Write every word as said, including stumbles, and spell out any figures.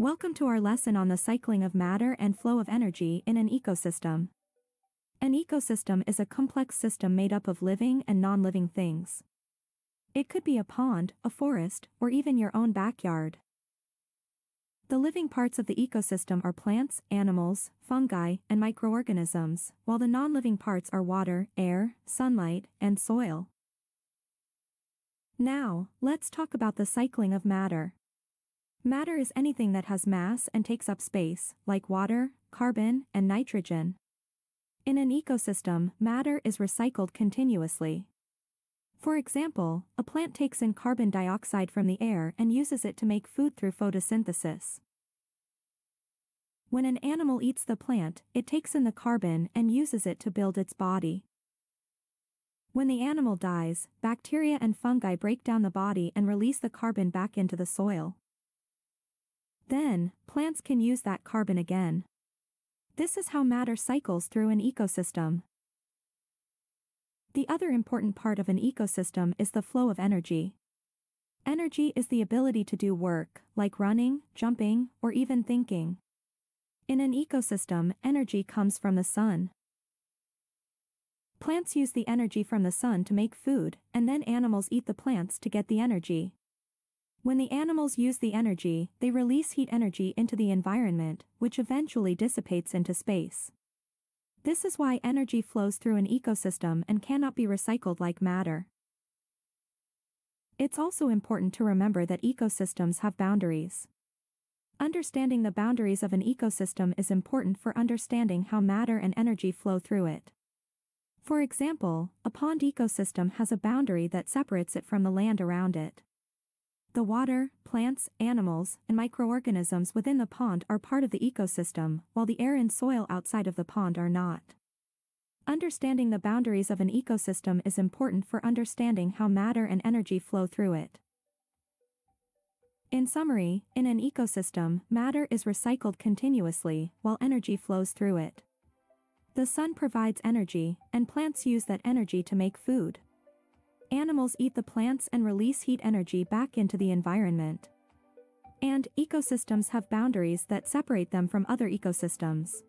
Welcome to our lesson on the cycling of matter and flow of energy in an ecosystem. An ecosystem is a complex system made up of living and non-living things. It could be a pond, a forest, or even your own backyard. The living parts of the ecosystem are plants, animals, fungi, and microorganisms, while the non-living parts are water, air, sunlight, and soil. Now, let's talk about the cycling of matter. Matter is anything that has mass and takes up space, like water, carbon, and nitrogen. In an ecosystem, matter is recycled continuously. For example, a plant takes in carbon dioxide from the air and uses it to make food through photosynthesis. When an animal eats the plant, it takes in the carbon and uses it to build its body. When the animal dies, bacteria and fungi break down the body and release the carbon back into the soil. Then, plants can use that carbon again. This is how matter cycles through an ecosystem. The other important part of an ecosystem is the flow of energy. Energy is the ability to do work, like running, jumping, or even thinking. In an ecosystem, energy comes from the sun. Plants use the energy from the sun to make food, and then animals eat the plants to get the energy. When the animals use the energy, they release heat energy into the environment, which eventually dissipates into space. This is why energy flows through an ecosystem and cannot be recycled like matter. It's also important to remember that ecosystems have boundaries. Understanding the boundaries of an ecosystem is important for understanding how matter and energy flow through it. For example, a pond ecosystem has a boundary that separates it from the land around it. The water, plants, animals, and microorganisms within the pond are part of the ecosystem, while the air and soil outside of the pond are not. Understanding the boundaries of an ecosystem is important for understanding how matter and energy flow through it. In summary, in an ecosystem, matter is recycled continuously, while energy flows through it. The sun provides energy, and plants use that energy to make food. Animals eat the plants and release heat energy back into the environment. And ecosystems have boundaries that separate them from other ecosystems.